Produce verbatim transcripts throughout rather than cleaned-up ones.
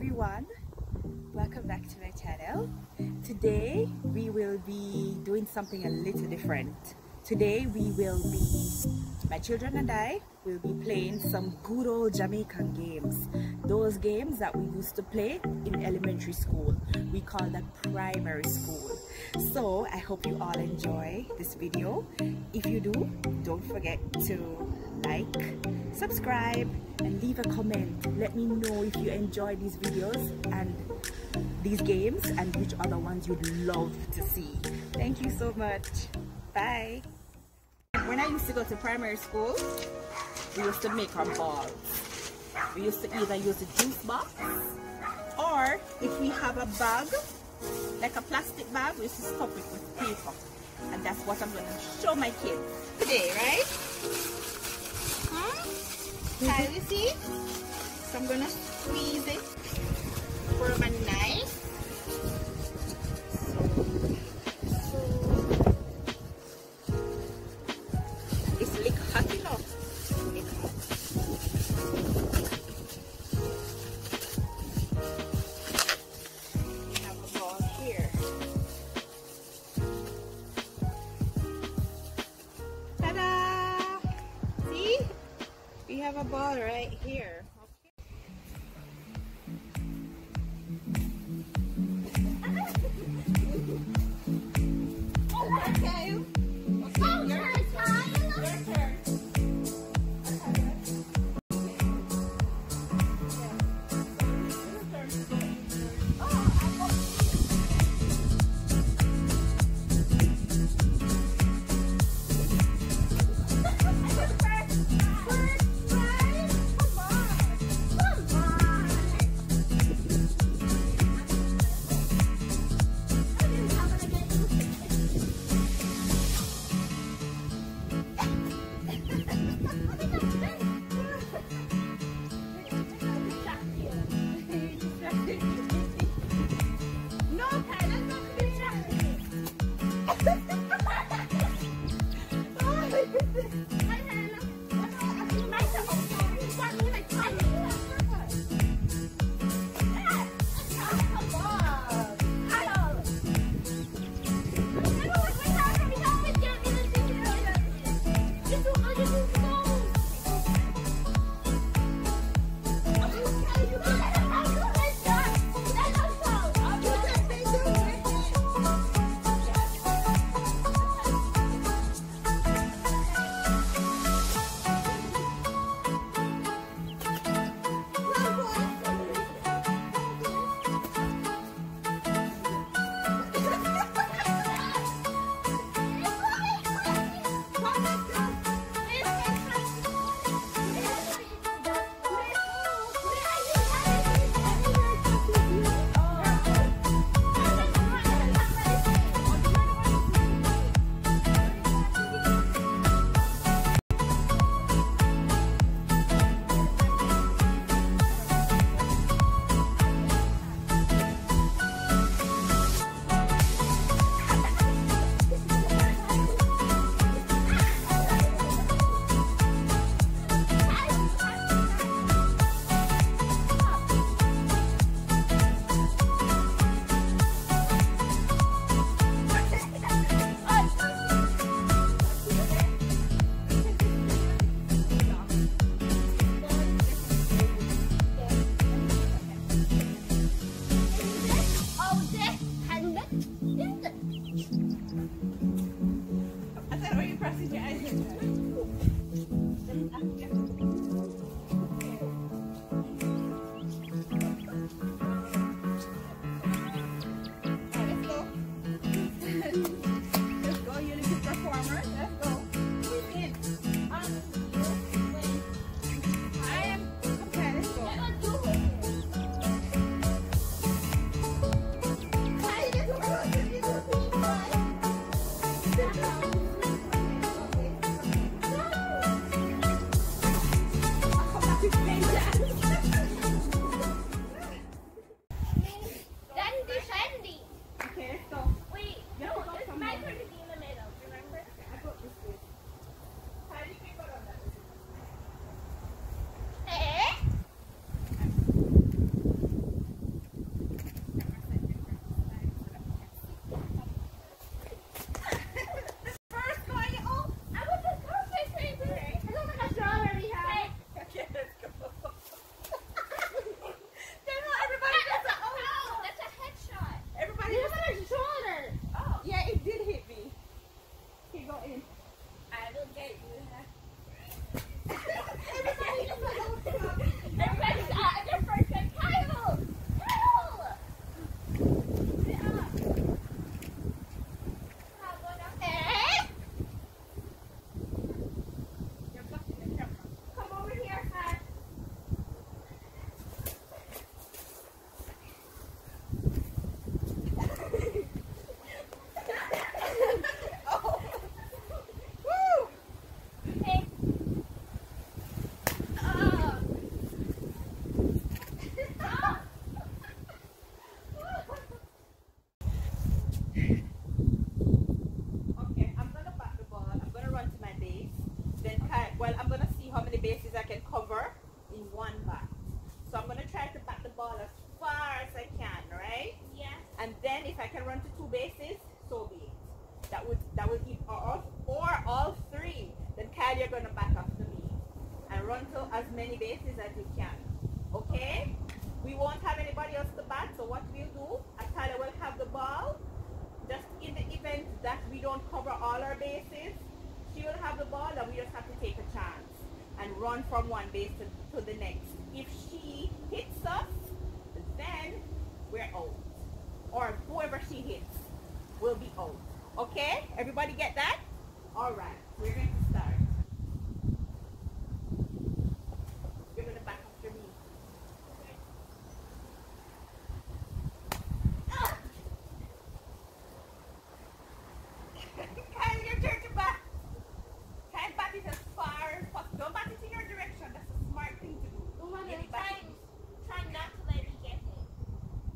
everyone, welcome back to my channel. Today we will be doing something a little different. Today we will be, my children and I will be playing some good old Jamaican games. Those games that we used to play in elementary school. We call that primary school. So I hope you all enjoy this video. If you do, don't forget to like, subscribe, and leave a comment. Let me know if you enjoy these videos and these games and which other ones you'd love to see. Thank you so much. Bye. When I used to go to primary school, we used to make our balls. We used to either use a juice box, or if we have a bag, like a plastic bag, we used to stuff it with paper. And that's what I'm going to show my kids today, right? Can you see? So I'm going to squeeze it from a knife. It's like hot enough. We have a ball here. Ta-da! See? We have a ball right here. Come on. run to two bases, so be it. That would that would give off, or all three. Then Kyle, you're gonna back off to me and run to as many bases as you can. Okay? We won't have anybody else to bat, so what we'll do, Atalia will have the ball. Just in the event that we don't cover all our bases, she will have the ball and we just have to take a chance and run from one base to, to the next. If she hits us, then we're out. Or whoever she hits will be out. Okay? Everybody get that? Alright, we're going to start. You're going to back after me. Ah! Kyle, your turn to bat. Kyle, bat it as far as possible. Don't bat it in your direction. That's a smart thing to do. Oh my God, try, try not to let me get hit. Kyle!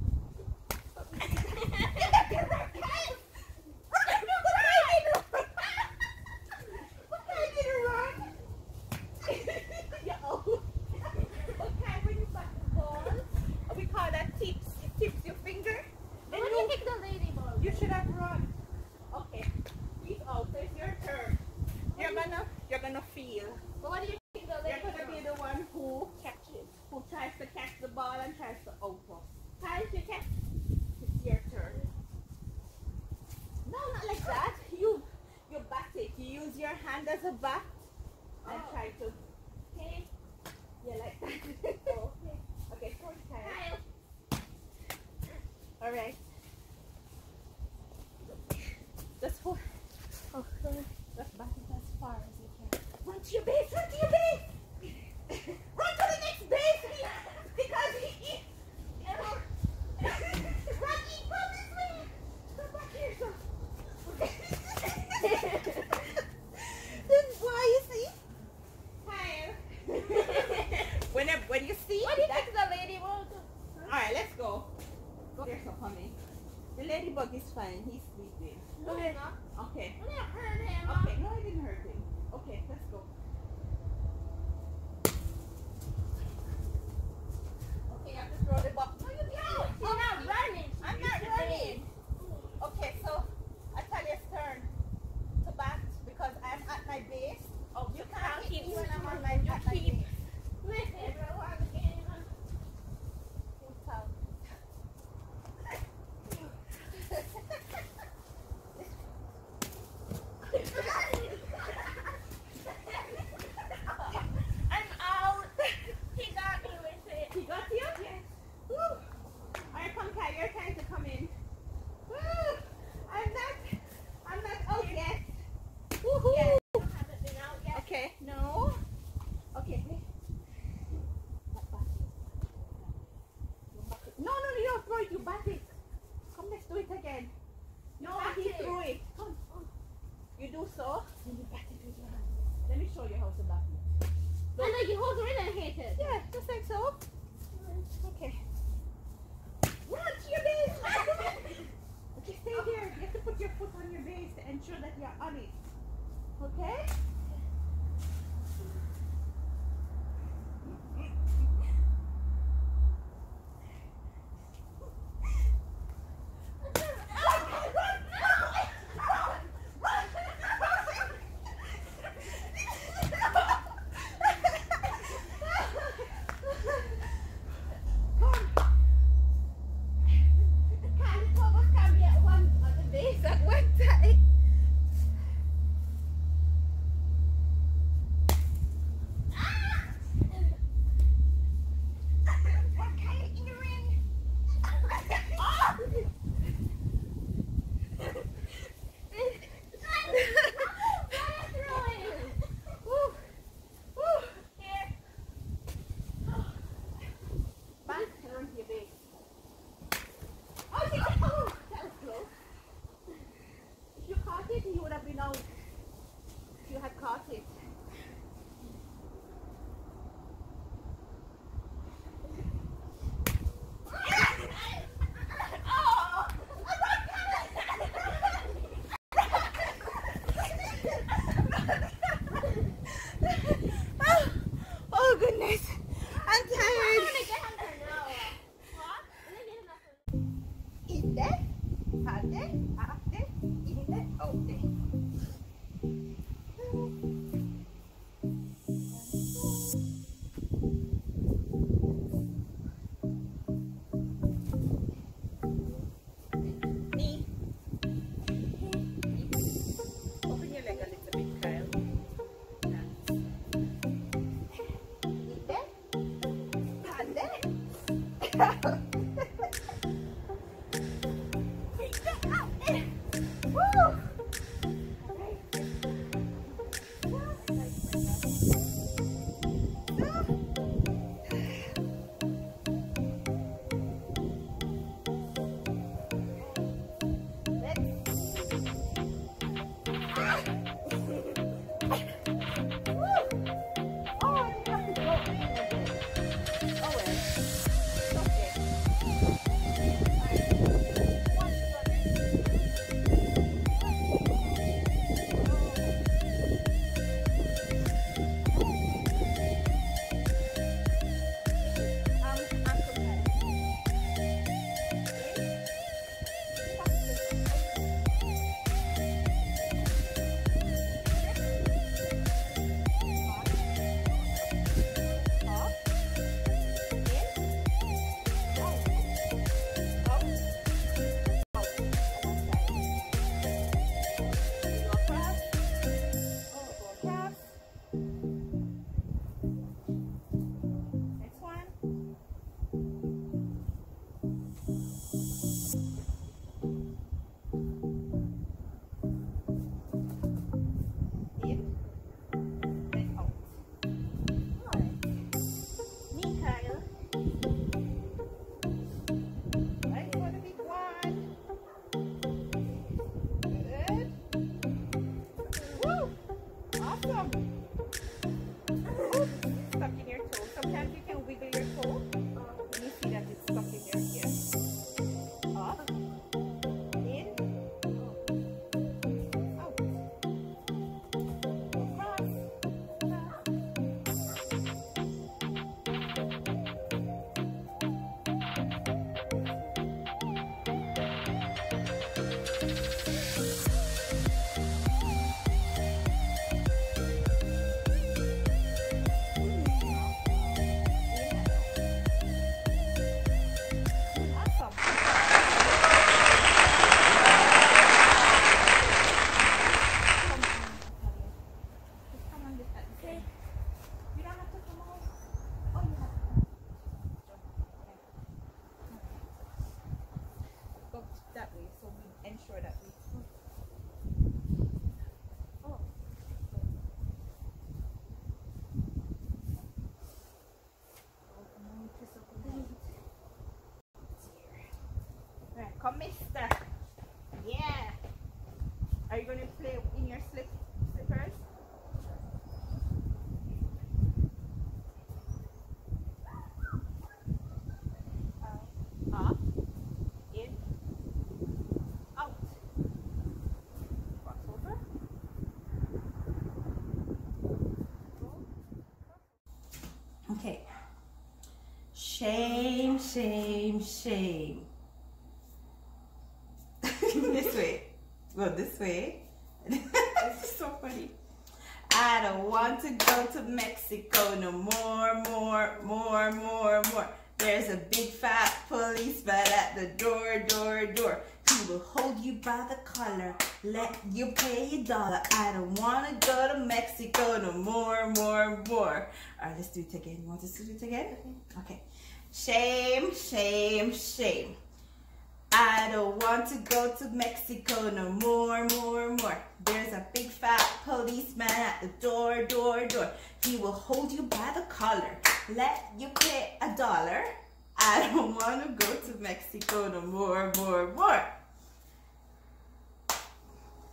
Hadi, ahdi, ihdi, ovdi. Mister, yeah. Are you gonna play in your slip slippers? Uh, in, out. Crossover. Okay. Shame, shame, shame. This way, well, this way. This is so funny. I don't want to go to Mexico no more, more, more, more, more. There's a big fat policeman at the door, door, door. He will hold you by the collar, let you pay a dollar. I don't want to go to Mexico no more, more, more. All right, let's do it again. You want us to do it again? Okay. Shame, shame, shame. I don't want to go to Mexico no more, more, more. There's a big fat policeman at the door, door, door. He will hold you by the collar, let you pay a dollar. I don't want to go to Mexico no more, more, more.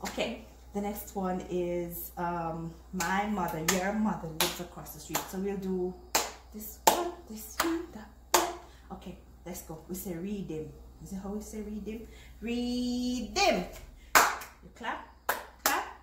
Okay, the next one is um, my mother, your mother lives across the street. So we'll do this one, this one, that one. Okay, let's go. We say redeem. Is it how we say redeem? Redeem. You clap, clap.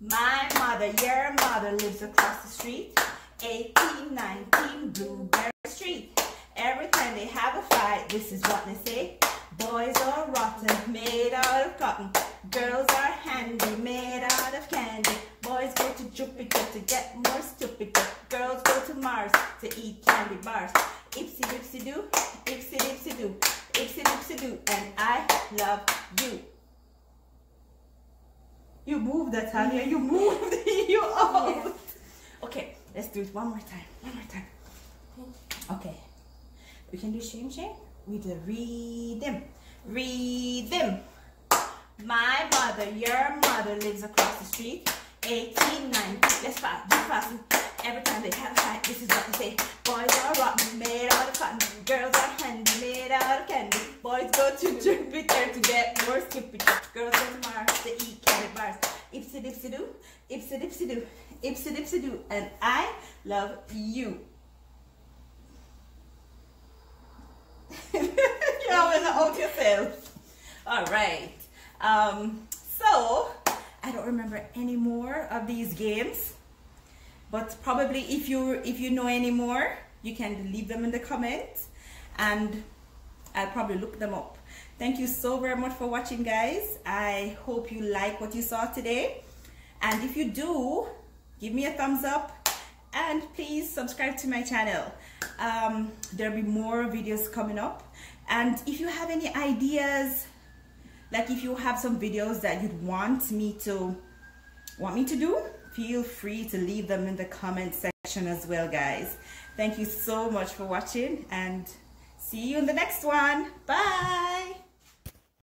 My mother, your mother lives across the street. eighteen nineteen Blueberry Street. Every time they have a fight, this is what they say. Boys are rotten, made out of cotton. Girls are handy, made out of candy. Boys go to Jupiter to get more stupid. Girls go to Mars to eat candy bars. Ipsy dipsy do, ipsy dipsy do, ipsy dipsy do, and I love you. You moved, Natalia, you moved, you out. Yeah. Okay, let's do it one more time, one more time. Okay, we can do shame shame with the rhythm, rhythm. My mother, your mother lives across the street. eighteen, nineteen, let's fast, do fast. Every time they have a fight, this is what they say. Boys are rotten, made out of cotton. Girls are handy, made out of candy. Boys go to Jupiter to get more stupid. Girls go to Mars to eat candy bars. Ipsy dipsy do, ipsy dipsy do, ipsy dipsy do, and I love you. Yeah, when I hold yourself. All right. Um, so I don't remember any more of these games, but probably if you if you know any more, you can leave them in the comments, and I'll probably look them up. Thank you so very much for watching, guys. I hope you like what you saw today, and if you do, give me a thumbs up and please subscribe to my channel. Um, there'll be more videos coming up, and if you have any ideas, like if you have some videos that you'd want me to want me to do, feel free to leave them in the comment section as well, guys. Thank you so much for watching, and see you in the next one. Bye.